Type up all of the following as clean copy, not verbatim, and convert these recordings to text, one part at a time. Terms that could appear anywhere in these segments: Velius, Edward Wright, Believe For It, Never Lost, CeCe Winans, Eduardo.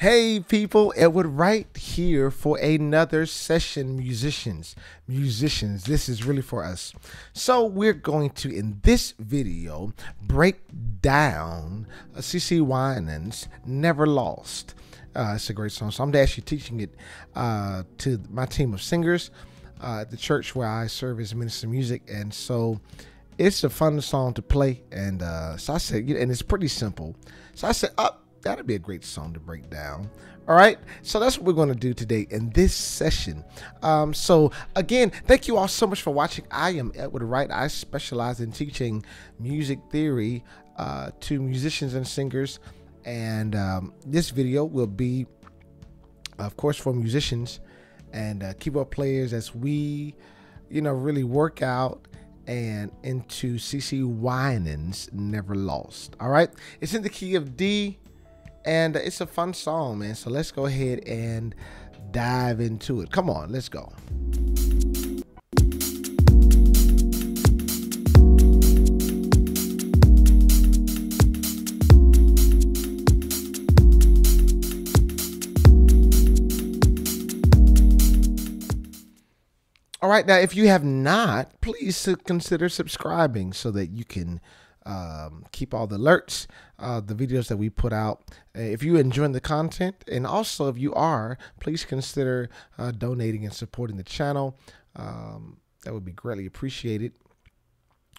Hey people, Edward Wright here for another session, musicians. This is really for us. So we're going to, in this video, break down CeCe Winans' Never Lost. It's a great song. So I'm actually teaching it to my team of singers at the church where I serve as minister of music. And so it's a fun song to play. And so I said, and it's pretty simple. So I said, that'd be a great song to break down. All right, so that's what we're going to do today in this session. So again, thank you all so much for watching. I am Edward Wright. I specialize in teaching music theory to musicians and singers. And this video will be, of course, for musicians and keyboard players as we, really work out and into CeCe Winans' Never Lost. All right, it's in the key of D. And it's a fun song, man. So let's go ahead and dive into it. Come on, let's go. All right, now if you have not, please consider subscribing so that you can keep all the alerts, the videos that we put out. If you enjoy the content, and also if you are, please consider donating and supporting the channel. That would be greatly appreciated.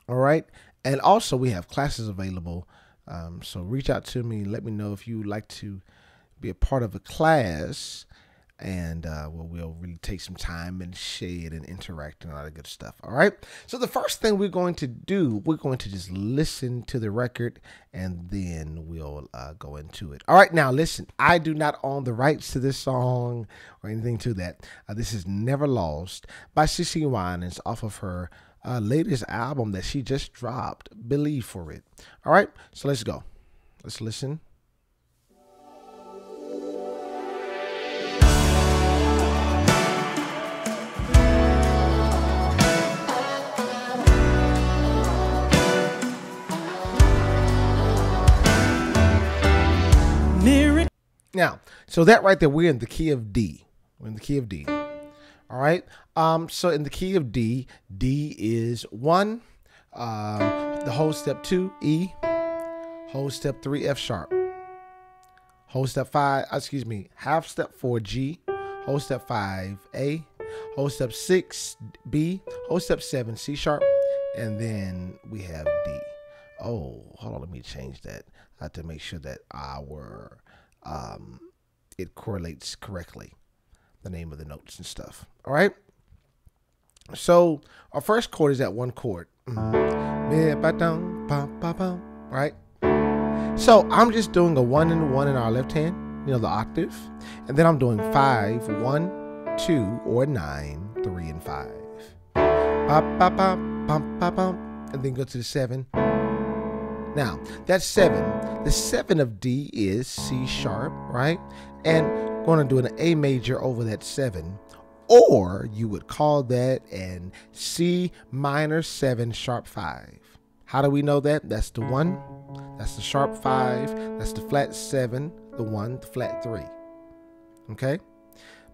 All right, and also we have classes available, so reach out to me and let me know if you would like to be a part of a class, and we'll really take some time and shade and interact and all that good stuff. All right, so the first thing we're going to do, we're going to just listen to the record, and then we'll go into it. All right, now listen, I do not own the rights to this song or anything to that. This is Never Lost by CeCe Winans off of her latest album that she just dropped, Believe For It. All right, so let's go. Let's listen. Now, so that right there, we're in the key of D. We're in the key of D. All right. So in the key of D, D is 1, the whole step 2, E, whole step 3, F sharp, whole step 5, excuse me, half step 4, G, whole step 5, A, whole step 6, B, whole step 7, C sharp, and then we have D. Oh, hold on, let me change that to make sure that our it correlates correctly, the name of the notes and stuff. All right, so our first chord is that 1 chord, right? So I'm just doing a 1 and 1 in our left hand, the octave, and then I'm doing 5, 1, 2 or 9, 3 and 5, and then go to the 7. Now, that's 7. The 7 of D is C sharp, right? And we're going to do an A major over that 7, or you would call that an C minor 7 sharp 5. How do we know that? That's the 1, that's the sharp 5, that's the flat 7, the 1, the flat 3. Okay?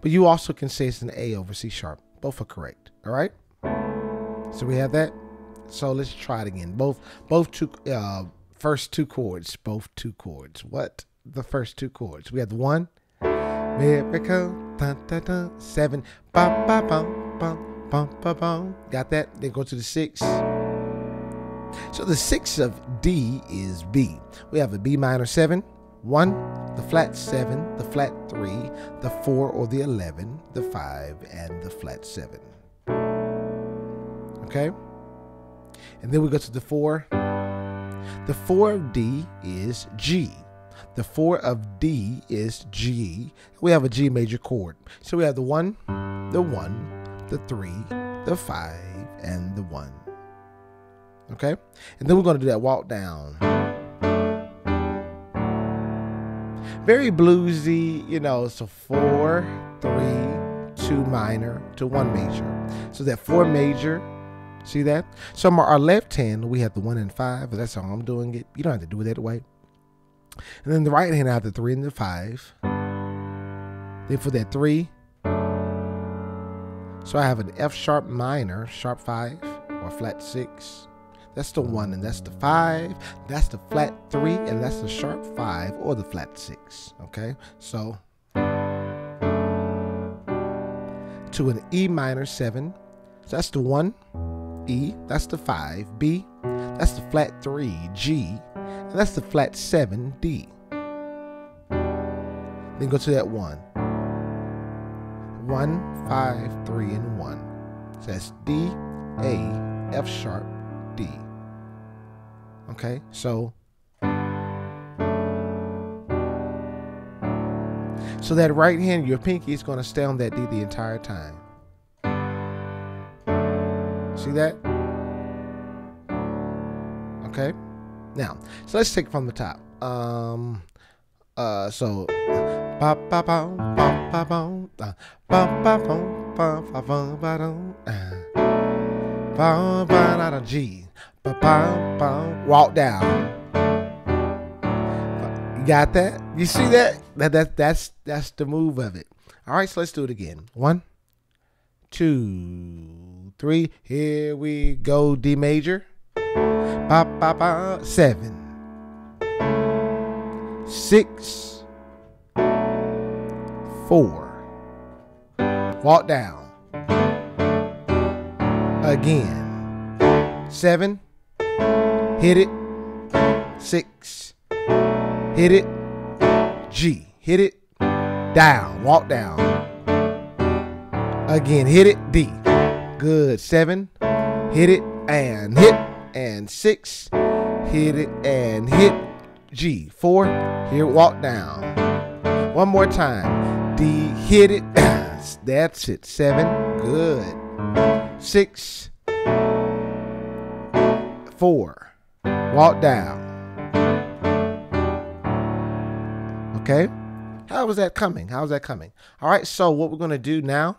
But you also can say it's an A over C sharp. Both are correct, all right? So we have that. So let's try it again. Both first two chords. What? The first 2 chords. We have the 1, miracle, 7, bum, bum, bum, bum, bum, bum, bum. Got that? Then go to the 6. So the 6 of D is B. We have a B minor 7, 1, the flat 7, the flat 3, the 4 or the 11, the 5, and the flat 7. Okay? And then we go to the 4. The 4 of D is G. The 4 of D is G. We have a G major chord. So we have the 1, the 1, the 3, the 5, and the 1. Okay? And then we're going to do that walk down. Very bluesy, so 4, 3, 2 minor to 1 major. So that 4 major. See that? So our left hand, we have the 1 and 5, but that's how I'm doing it. You don't have to do it that way. And then the right hand, I have the 3 and the 5. Then for that 3, so I have an F sharp minor, sharp 5 or flat 6. That's the 1 and that's the 5. That's the flat 3 and that's the sharp 5 or the flat 6. Okay, so to an E minor 7. So that's the 1, E, that's the 5, B, that's the flat 3, G, and that's the flat 7, D. Then go to that 1. 1, 5, 3, and 1. So that's D, A, F sharp, D. Okay, so that right hand, your pinky, is going to stay on that D the entire time. See that? Okay. Now, so let's take it from the top. G. Walk down. You got that? You see that? That's the move of it. All right, so let's do it again. 1, 2, 3, here we go, D major, 7, 6, 4, walk down, again, 7, hit it, 6, hit it, G, hit it, down, walk down, again, hit it, D. Good. 7, hit it, and hit, and 6, hit it, and hit, G. 4, here, walk down. One more time. D, hit it, that's it. 7, good. 6, 4, walk down. Okay? How was that coming? How was that coming? All right, so what we're going to do now,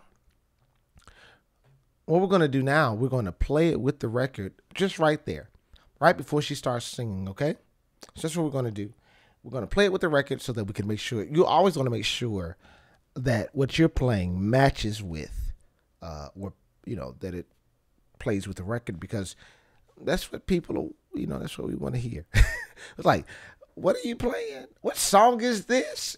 we're going to play it with the record just right there, right before she starts singing, okay? So that's what we're going to do. We're going to play it with the record so that we can make sure, you always want to make sure that what you're playing matches with, or, you know, that it plays with the record, because that's what people, you know, that's what we want to hear. It's like, what are you playing? What song is this?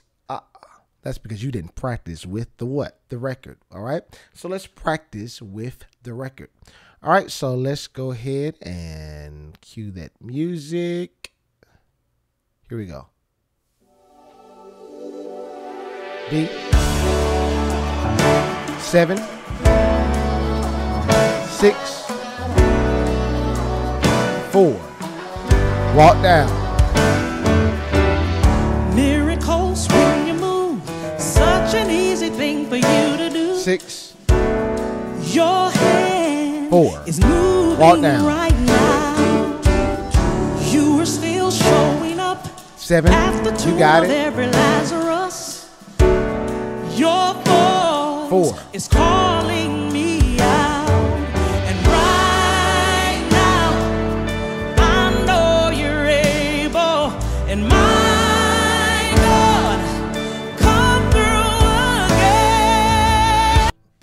That's because you didn't practice with the what? The record, all right? So let's practice with the record. All right, so let's go ahead and cue that music. Here we go. D. 7, 6, 4. Walk down. An easy thing for you to do. 6, your hand 4 is moving right now. You were still showing up. 7, after 2, you got it. Every Lazarus, your voice 4 is calling me out, and right now I know you're able, and my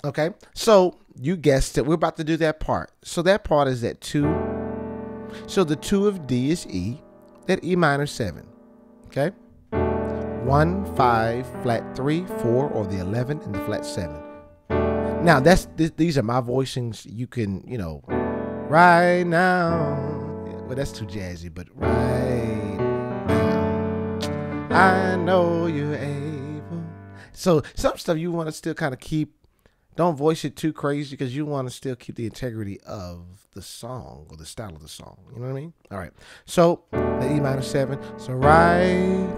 okay, so you guessed it. We're about to do that part. So that part is that 2. So the 2 of D is E, that E minor 7. Okay? 1, 5, flat 3, 4, or the 11, and the flat 7. Now, that's these are my voicings. You can, you know, right now. Well, that's too jazzy, but right now. I know you're able. So some stuff you want to still kind of keep. Don't voice it too crazy because you want to still keep the integrity of the song or the style of the song. You know what I mean? All right. So the E minor 7. So right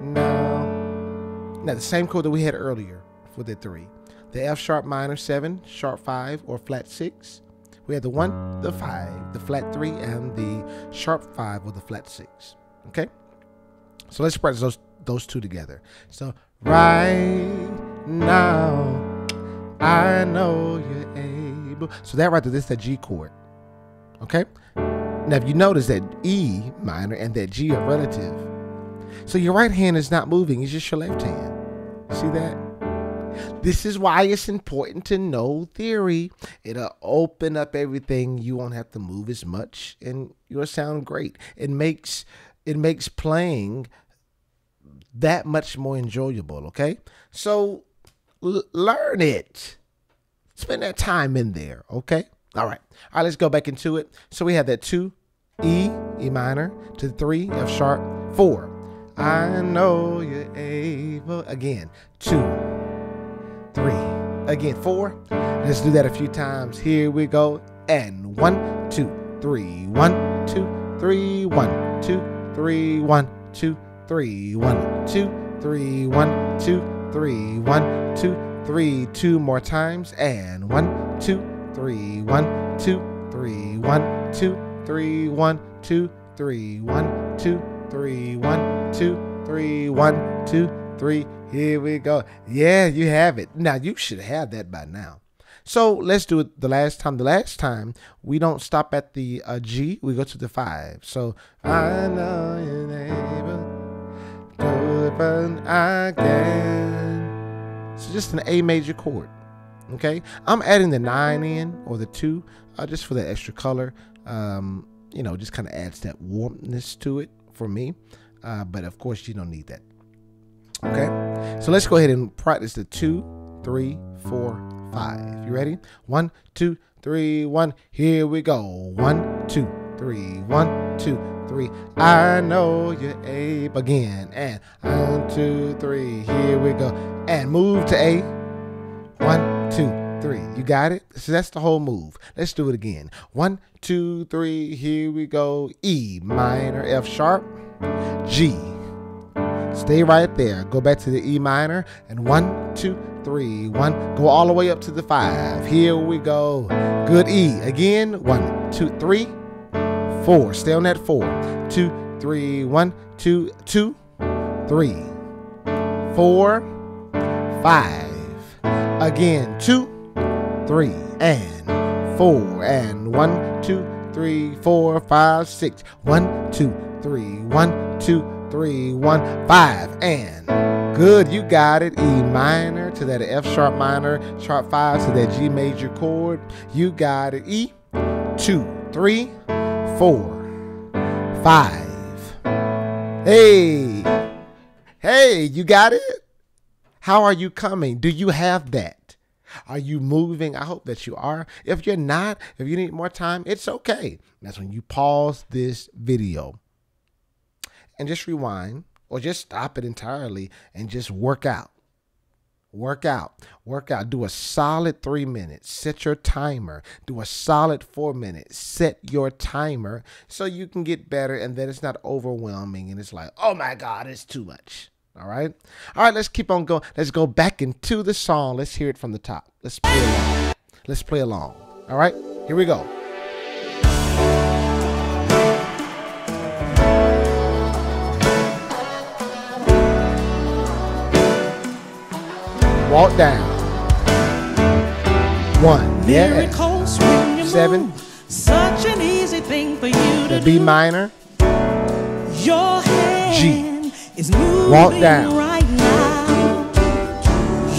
now. Now the same chord that we had earlier for the 3. The F sharp minor 7, sharp 5, or flat 6. We had the 1, the 5, the flat 3, and the sharp 5 or the flat 6. Okay? So let's practice those two together. So right now. I know you're able. So that right there, this is that G chord. Okay? Now, if you notice that E minor and that G are relative. So your right hand is not moving. It's just your left hand. See that? This is why it's important to know theory. It'll open up everything. You won't have to move as much and you'll sound great. It makes playing that much more enjoyable, okay? So learn it. Spend that time in there, okay? All right, let's go back into it. So we have that 2, E minor to 3, F sharp, 4. I know you're able. Again, 2, 3. Again, 4. Let's do that a few times. Here we go. And 1, 2, 3. 1, 2, 3. 1, 2, 3. 1, 2, 3. 1, 2, 3. 1, 2, 3. 1, 2, 3. 2 more times. And 1, 2, 3. 1, 2, 3. 1, 2, 3. 1, 2, 3. 1, 2, 3. 1, 2, 3. 1, 2, 3. Here we go. Yeah, you have it. Now you should have that by now. So let's do it the last time. The last time we don't stop at the G. We go to the 5. So I know your neighbor, do it, but I can. So just an A major chord. Okay. I'm adding the 9 in or the 2, just for that extra color. You know, just kind of adds that warmthness to it for me. But of course you don't need that. Okay, so let's go ahead and practice the 2, 3, 4, 5. You ready? 1, 2, 3, 1. Here we go. 1, 2, 3. 1, 2, 3. I know you're able. Again, and 1, 2, 3. Here we go. And move to A. 1, 2, 3. You got it? So that's the whole move. Let's do it again. 1, 2, 3. Here we go. E minor, F sharp, G. Stay right there. Go back to the E minor and 1, 2, 3. 1. Go all the way up to the 5. Here we go. Good E. Again. 1, 2, 3, 4. Stay on that 4. 2, 3. 1, 2, 2, 3. 4, 5. Again. 2, 3 and 4 and 1, 2, 3, 4, 5, 6. 1, 2, 3. 1, 2, 3, 1, 5 and good. You got it. E minor to that F sharp minor, sharp 5 to that G major chord. You got it. E, 2, 3, 4, 5. Hey, you got it. How are you coming? Do you have that? Are you moving? I hope that you are. If you're not, if you need more time, it's okay. That's when you pause this video and just rewind or just stop it entirely and just work out. Do a solid 3 minutes, set your timer. Do a solid 4 minutes, set your timer so you can get better and then it's not overwhelming and it's like, oh my God, it's too much. All right, let's keep on going. Let's go back into the song. Let's hear it from the top. Let's play along. All right, here we go. Walk down. 1. Yeah. 7. Such an easy thing for you to do. B minor. Your hand G. Is moving. Walk down. Right now.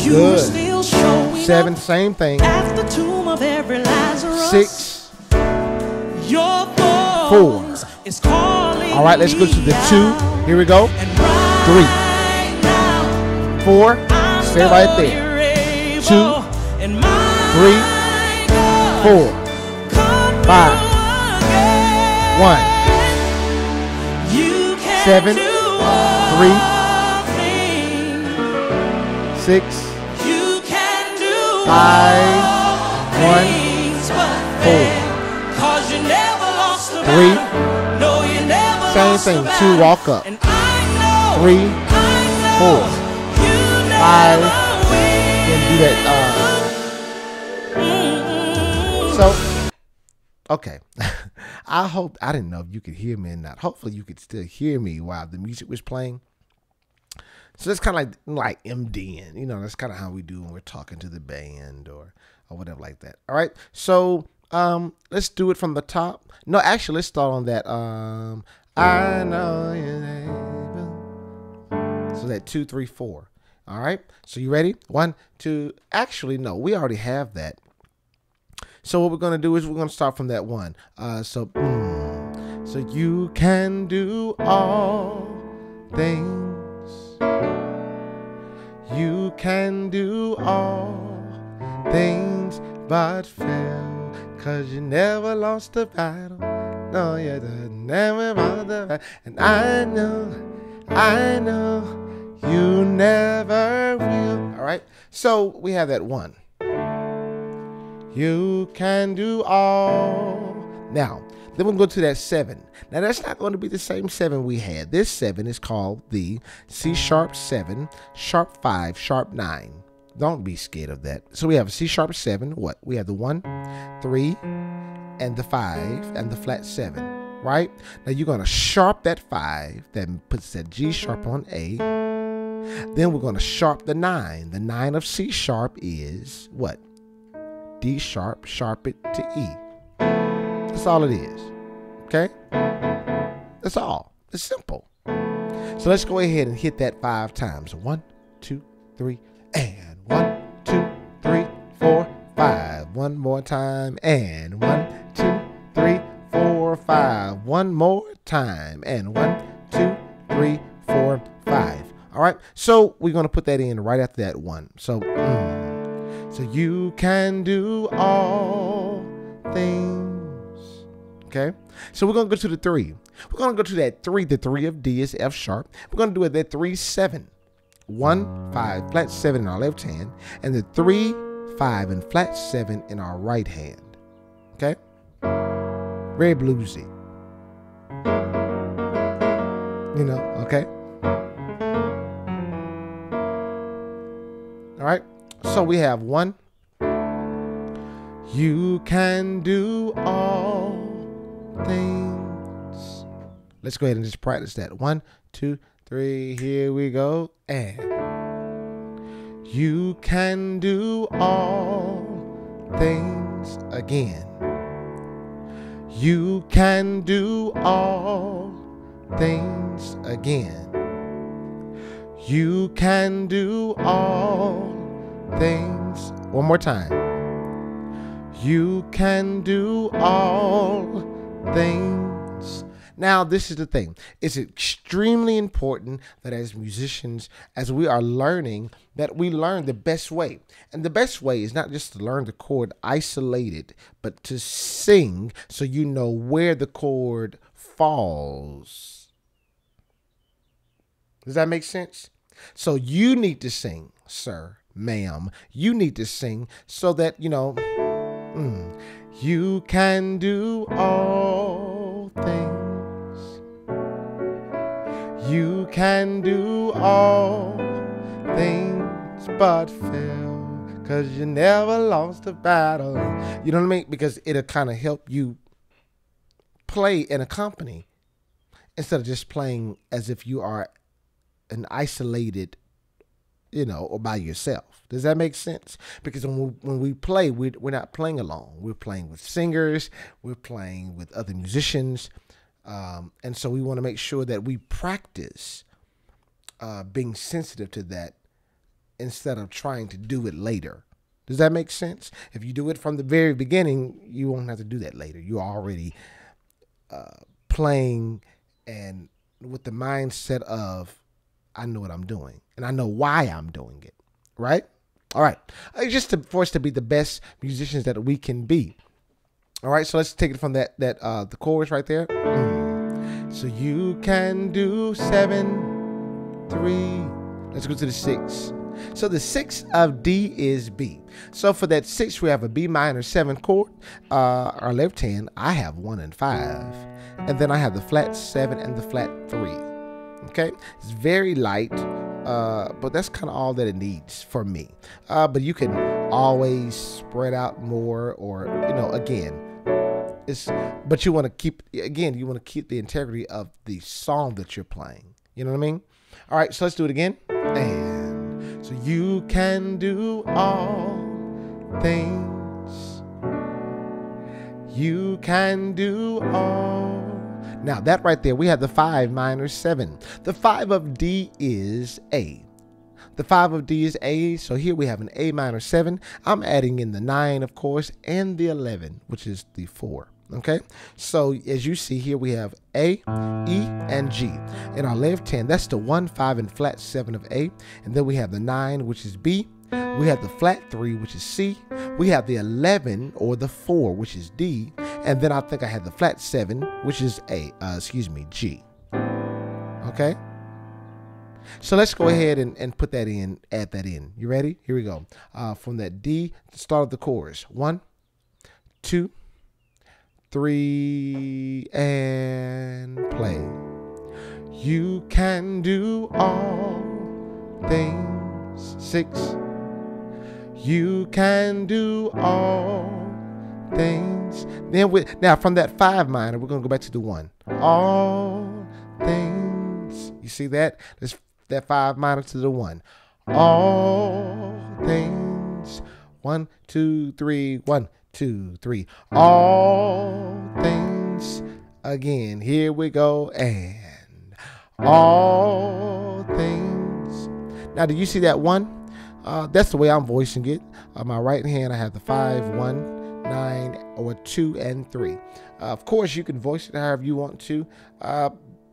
You good. Still 7. Same thing. At the tomb of every Lazarus. 6. Your 4. Is calling. All right, let's go to the 2. Here we go. And right 3. Now. 4. Stay right there. 2, 3, 4, 5. 1. 7, 3, 6. 5, 1, 4. 3. Same thing. 2. Walk up. 3, 4. 5, then do that. So, okay. I didn't know if you could hear me or not. Hopefully you could still hear me while the music was playing. So that's kind of like MDing, you know, that's kind of how we do when we're talking to the band or whatever like that. All right. So, let's do it from the top. No, actually let's start on that. I know your name. So that 2, 3, 4. All right, so you ready? One, two, actually, no, we already have that. So what we're going to do is we're going to start from that one. So you can do all things. You can do all things but fail, 'cause you never lost the battle. No, you never lost the battle. And I know you never will. All right, so we have that one. You can do all. Now, then we'll go to that 7. Now, that's not going to be the same 7 we had. This 7 is called the C♯7, sharp 5, sharp 9. Don't be scared of that. So we have a C♯7. What? We have the 1, 3, and the 5, and the flat 7. Right? Now you're going to sharp that 5. That puts that G♯ on A. Then we're going to sharp the 9. The 9 of C♯ is what? D♯, sharp it to E. That's all it is. Okay? That's all. It's simple. So let's go ahead and hit that 5 times. 1, 2, 3, and 1, 2, 3, 4, 5. One more time, and 1, 2, 3, 4, 5. One more time, and 1, 2, 3, 4, 5. All right, so we're going to put that in right after that one. So, so you can do all things. Okay, so we're going to go to the 3. We're going to go to that 3. The 3 of D is F♯. We're going to do it that 3-7. 1, 5, flat 7 in our left hand, and the 3, 5, and flat 7 in our right hand. Okay, very bluesy. You know, okay. All right, so we have 1. You can do all things. Let's go ahead and just practice that. 1, 2, 3, here we go. And you can do all things again. You can do all things again. You can do all things. One more time. You can do all things. Now, this is the thing. It's extremely important that as musicians, as we are learning, that we learn the best way. And the best way is not just to learn the chord isolated, but to sing so you know where the chord falls. Does that make sense? So you need to sing, sir, ma'am. You need to sing so that, you know, you can do all things. You can do all things but fail, 'cause you never lost the battle. You know what I mean? Because it'll kind of help you play and accompany instead of just playing as if you are an isolated, you know, or by yourself. Does that make sense? Because when we play, we're not playing alone. We're playing with singers. We're playing with other musicians. And so we want to make sure that we practice being sensitive to that instead of trying to do it later. Does that make sense? If you do it from the very beginning, you won't have to do that later. You're already playing and with the mindset of, I know what I'm doing, and I know why I'm doing it, right? All right, just for us to be the best musicians that we can be. All right, so let's take it from the chorus right there. So you can do 7, 3. Let's go to the 6. So the 6 of D is B. So for that 6, we have a B♭7 chord, our left hand. I have 1 and 5, and then I have the flat 7 and the flat 3. Okay, it's very light, but that's kind of all that it needs for me. But you can always spread out more, or, you know, again, but you want to keep, again, you want to keep the integrity of the song that you're playing. You know what I mean? All right, so let's do it again. And so you can do all things. You can do all. Now that right there, we have the 5-7. The 5 of D is A. The 5 of D is A's, so here we have an A minor 7. I'm adding in the 9, of course, and the 11, which is the 4. Okay, so as you see here, we have A, E, and G. In our left hand, that's the 1, 5, and flat 7 of A. And then we have the 9, which is B. We have the flat 3, which is C. We have the 11, or the 4, which is D. And then I think I had the flat 7, which is G. Okay? So let's go ahead and put that in, add that in. You ready? Here we go. From that D, start of the chorus. 1, 2, 3, and play. You can do all things. 6. You can do all things. Then now from that 5 minor, we're gonna go back to the 1. All things. You see that? Let's that 5 minor to the 1. All things. 1, 2, 3. 1, 2, 3. All things. Again, here we go. And all things. Now, do you see that 1? That's the way I'm voicing it. On my right hand, I have the 5, 1, 9, or 2 and 3. Of course, you can voice it however you want to.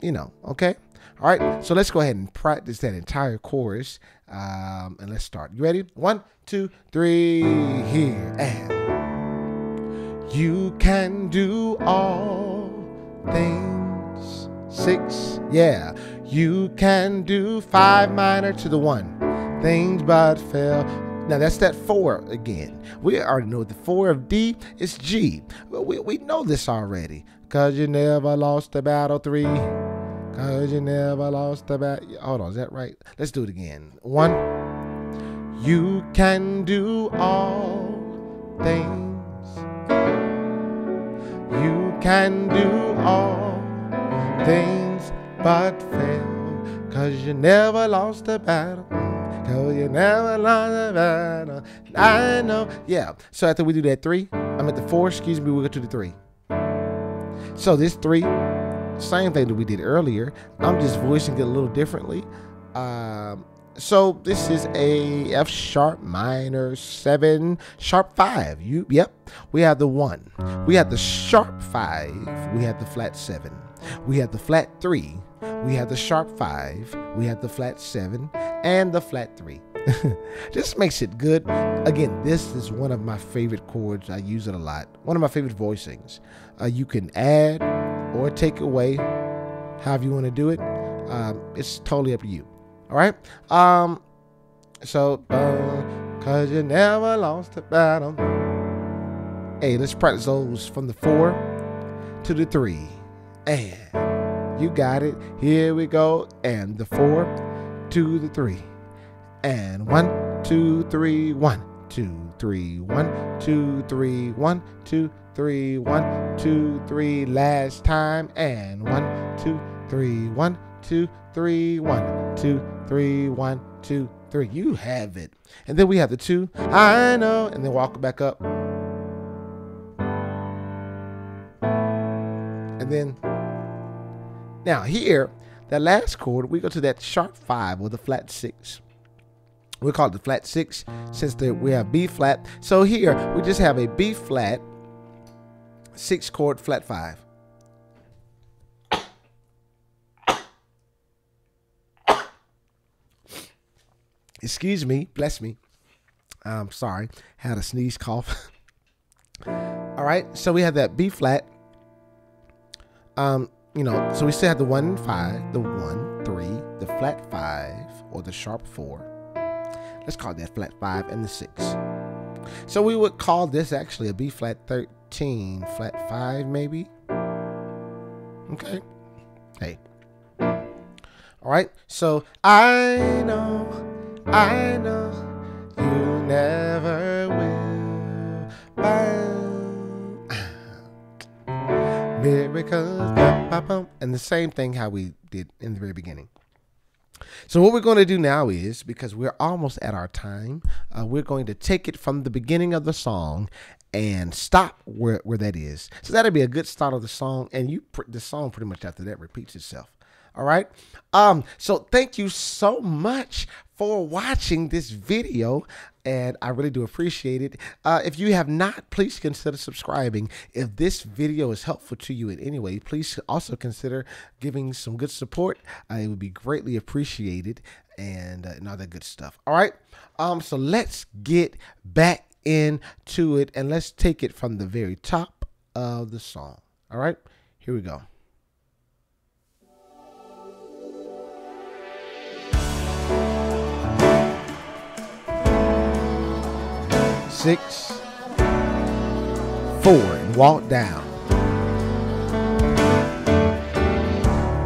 You know, okay? All right, so let's go ahead and practice that entire chorus, and let's start. You ready? 1, 2, 3, here, and you can do all things. 6, yeah, you can do 5 minor to the 1, things but fail. Now that's that 4 again. We already know the 4 of D is G. We know this already. 'Cause you never lost the battle. 3. 'Cause you never lost the battle. Hold on, is that right? Let's do it again. 1. You can do all things. You can do all things but fail. 'Cause you never lost the battle. 'Cause you never lost the battle. I know. Yeah. So after we do that 3, I'm at the 4, excuse me, we'll go to the 3. So this 3, same thing that we did earlier. I'm just voicing it a little differently. So this is a F sharp minor 7, sharp 5. Yep. We have the 1. We have the sharp 5. We have the flat 7. We have the flat 3. We have the sharp 5. We have the flat 7 and the flat 3. This makes it good. Again, this is one of my favorite chords. I use it a lot. One of my favorite voicings. You can add or take away however you want to do it. It's totally up to you. All right. Cause you never lost the battle. Hey, let's practice those from the 4 to the 3. And you got it. Here we go. And the 4 to the 3. And 1, 2, 3, 1, 2, 3, 1, 2, 3, 1, 2, 3, 1, 2, 3, last time, and 1, 2, 3, 1, 2, 3, 1, 2, 3, 1, 2, 3. You have it. And then we have the 2, I know, and then walk back up. And then now here, that last chord, we go to that sharp 5 with a flat 6. We call it the flat 6 since we have B flat. So here we just have a B flat 6 chord flat 5. Excuse me, bless me. I'm sorry, had a sneeze cough. All right, so we have that B flat. You know, so we still have the 1 5, the 1 3, the flat 5, or the sharp 4. Let's call that flat 5 and the 6. So we would call this actually a B flat 13, flat 5 maybe. Okay. Hey. All right. So I know you never will find miracles. And the same thing how we did in the very beginning. So what we're going to do now is, because we're almost at our time, we're going to take it from the beginning of the song and stop where that is. So that'll be a good start of the song, and the song pretty much after that repeats itself. All right. So thank you so much for watching this video, and I really do appreciate it. If you have not, please consider subscribing. If this video is helpful to you in any way, please also consider giving some good support. It would be greatly appreciated, and all that good stuff. All right, so let's get back into it, and let's take it from the very top of the song. All right, here we go. Six, four, and walk down.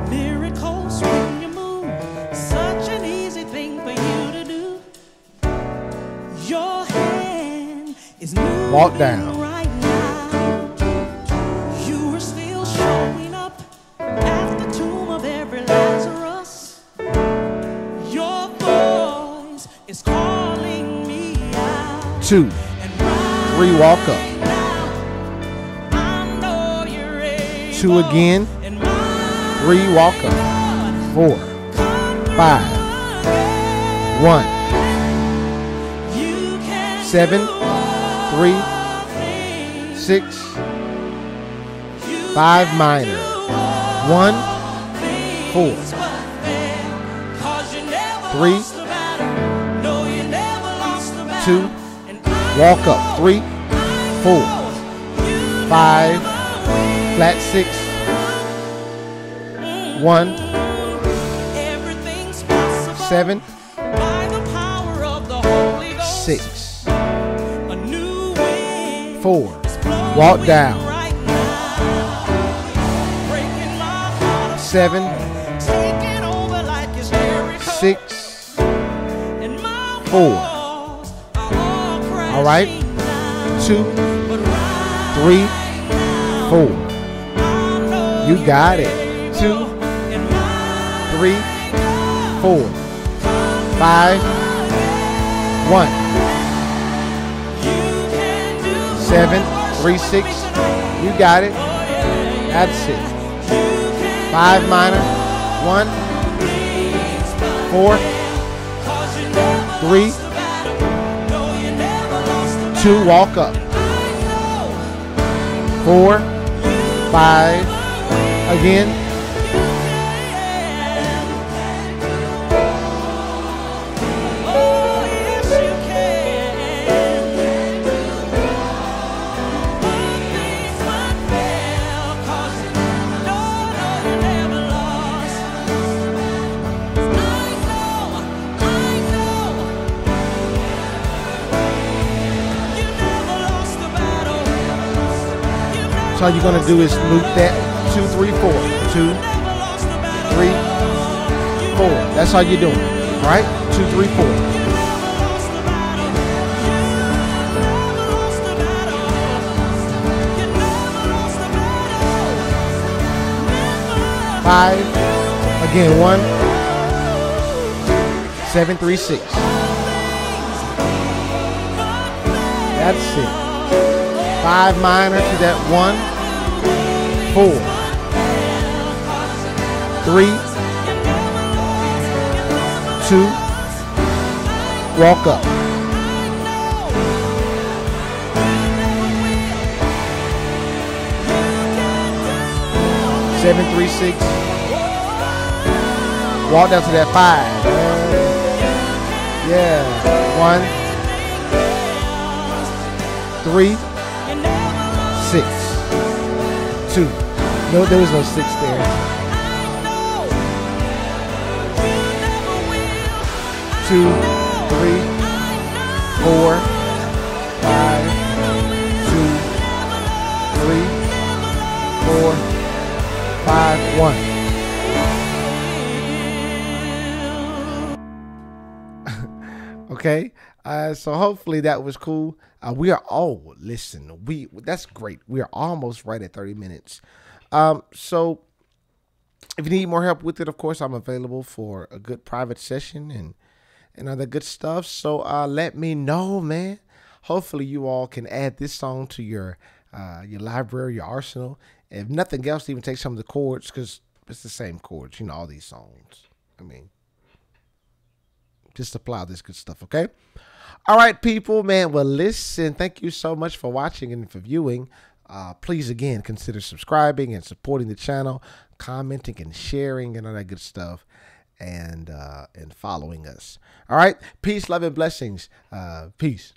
Miracles when you move, such an easy thing for you to do. Your hand is moving walk down. Right now. You are still showing up at the tomb of every Lazarus. Your voice is calling me out. Two. Walk up. Two again. Three, walk up. Four, five, one, 7, 3, 6, 5 minor, 1, 4, 3, 2. Walk up. 3, 4, 5, flat 6, 1, 7, 6, 4, walk down, 7, 6, 4. All right, 2, 3, 4. You got it. 2, 3, 4, 5, 1, 7, 3, 6. You got it. That's it. 5 minor, 1, 4, 3. 2, walk up. 4, 5, again. 'Cause all you're gonna do is loop that 2, 3, 4, 2, 3, 4. That's all you're doing. All right, 2, 3, 4. Five again. 1, 7, 3, 6. That's it. 5 minor to that 1, 4, 3, 2, walk up. 7, 3, 6, walk down to that 5. Yeah, 1, 3. 6, 2, no, there was no 6 there. 2, 3, 4, 5, 2, 3, 4, 5, 1. Okay. So hopefully that was cool. We are all, listen, that's great. We are almost right at 30 minutes. So if you need more help with it, of course, I'm available for a good private session and other good stuff. So let me know, man. Hopefully you all can add this song to your library, your arsenal. If nothing else, even take some of the chords, because it's the same chords, you know, all these songs. I mean, Just apply this good stuff, okay? All right, people, man. Well, listen, thank you so much for watching and for viewing. Please, again, consider subscribing and supporting the channel, commenting and sharing and all that good stuff, and following us. All right. Peace, love, and blessings. Peace.